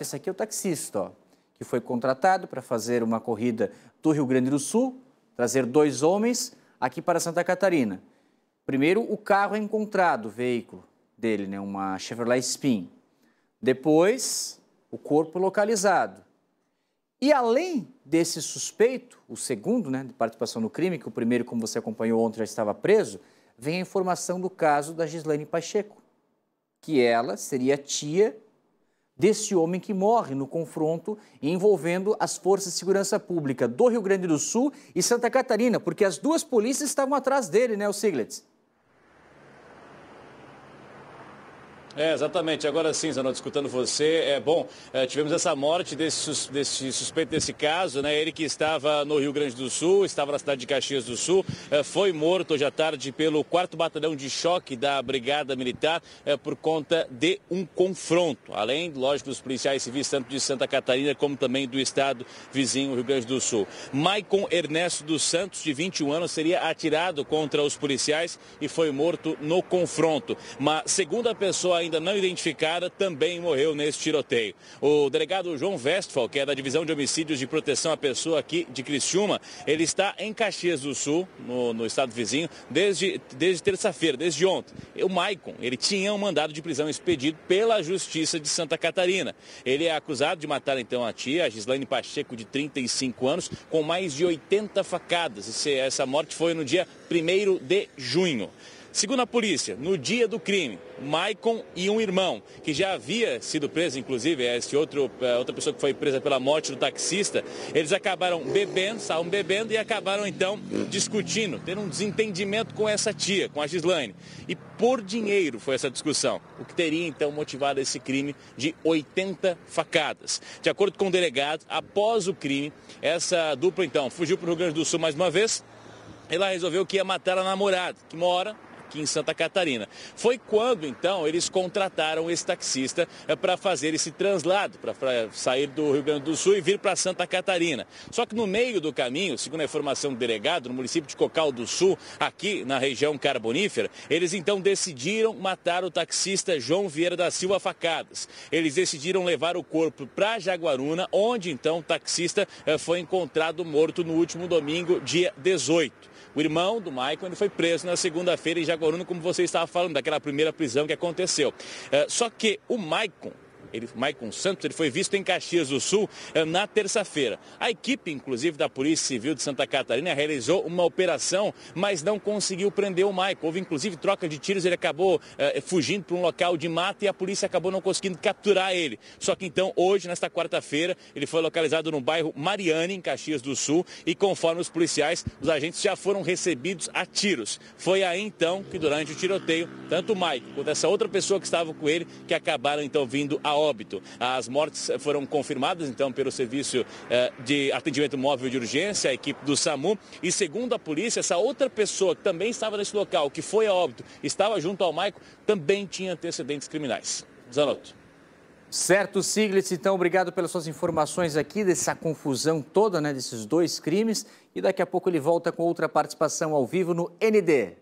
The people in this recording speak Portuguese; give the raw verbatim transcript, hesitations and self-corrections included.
Esse aqui é o taxista, ó, que foi contratado para fazer uma corrida do Rio Grande do Sul, trazer dois homens aqui para Santa Catarina. Primeiro, o carro é encontrado, o veículo dele, né, uma Chevrolet Spin. Depois, o corpo localizado. E além desse suspeito, o segundo, né, de participação no crime, que o primeiro, como você acompanhou ontem, já estava preso, vem a informação do caso da Gislaine Pacheco, que ela seria tia desse homem que morre no confronto envolvendo as Forças de Segurança Pública do Rio Grande do Sul e Santa Catarina, porque as duas polícias estavam atrás dele, né, o Siglitz? É, exatamente. Agora sim, Zanotto, escutando você, é bom, é, tivemos essa morte desse, desse suspeito desse caso, né? Ele que estava no Rio Grande do Sul, estava na cidade de Caxias do Sul, é, foi morto hoje à tarde pelo quarto Batalhão de Choque da Brigada Militar é, por conta de um confronto. Além, lógico, dos policiais civis tanto de Santa Catarina como também do estado vizinho, Rio Grande do Sul. Maicon Ernesto dos Santos, de vinte e um anos, seria atirado contra os policiais e foi morto no confronto. Mas, segundo a pessoa ainda não identificada, também morreu nesse tiroteio. O delegado João Westphal, que é da Divisão de Homicídios de Proteção à Pessoa aqui de Criciúma, ele está em Caxias do Sul, no, no estado vizinho, desde, desde terça-feira, desde ontem. O Maicon, ele tinha um mandado de prisão expedido pela Justiça de Santa Catarina. Ele é acusado de matar então a tia, a Gislaine Pacheco, de trinta e cinco anos, com mais de oitenta facadas. Essa morte foi no dia primeiro de junho. Segundo a polícia, no dia do crime, Maicon e um irmão, que já havia sido preso, inclusive, esse outro, outra pessoa que foi presa pela morte do taxista, eles acabaram bebendo, estavam bebendo e acabaram, então, discutindo, tendo um desentendimento com essa tia, com a Gislaine. E por dinheiro foi essa discussão, o que teria, então, motivado esse crime de oitenta facadas. De acordo com o delegado, após o crime, essa dupla, então, fugiu para o Rio Grande do Sul mais uma vez, ela resolveu que ia matar a namorada, que mora aqui em Santa Catarina. Foi quando, então, eles contrataram esse taxista para fazer esse translado, para sair do Rio Grande do Sul e vir para Santa Catarina. Só que no meio do caminho, segundo a informação do delegado, no município de Cocal do Sul, aqui na região carbonífera, eles então decidiram matar o taxista João Vieira da Silva a facadas. Eles decidiram levar o corpo para Jaguaruna, onde então o taxista foi encontrado morto no último domingo, dia dezoito. O irmão do Maicon, ele foi preso na segunda-feira em Jaguaruna, como você estava falando, daquela primeira prisão que aconteceu. É, só que o Maicon, ele, Maicon Santos, ele foi visto em Caxias do Sul é, na terça-feira. A equipe, inclusive, da Polícia Civil de Santa Catarina realizou uma operação, mas não conseguiu prender o Maicon. Houve, inclusive, troca de tiros, ele acabou é, fugindo para um local de mata e a polícia acabou não conseguindo capturar ele. Só que, então, hoje, nesta quarta-feira, ele foi localizado no bairro Mariane, em Caxias do Sul, e conforme os policiais, os agentes já foram recebidos a tiros. Foi aí, então, que durante o tiroteio, tanto o Maicon quanto essa outra pessoa que estava com ele, que acabaram, então, vindo a óbito. As mortes foram confirmadas, então, pelo Serviço eh, de Atendimento Móvel de Urgência, a equipe do SAMU, e segundo a polícia, essa outra pessoa que também estava nesse local, que foi a óbito, estava junto ao Maicon, também tinha antecedentes criminais. Zanotto. Certo, Siglitz, então, obrigado pelas suas informações aqui, dessa confusão toda, né, desses dois crimes, e daqui a pouco ele volta com outra participação ao vivo no N D.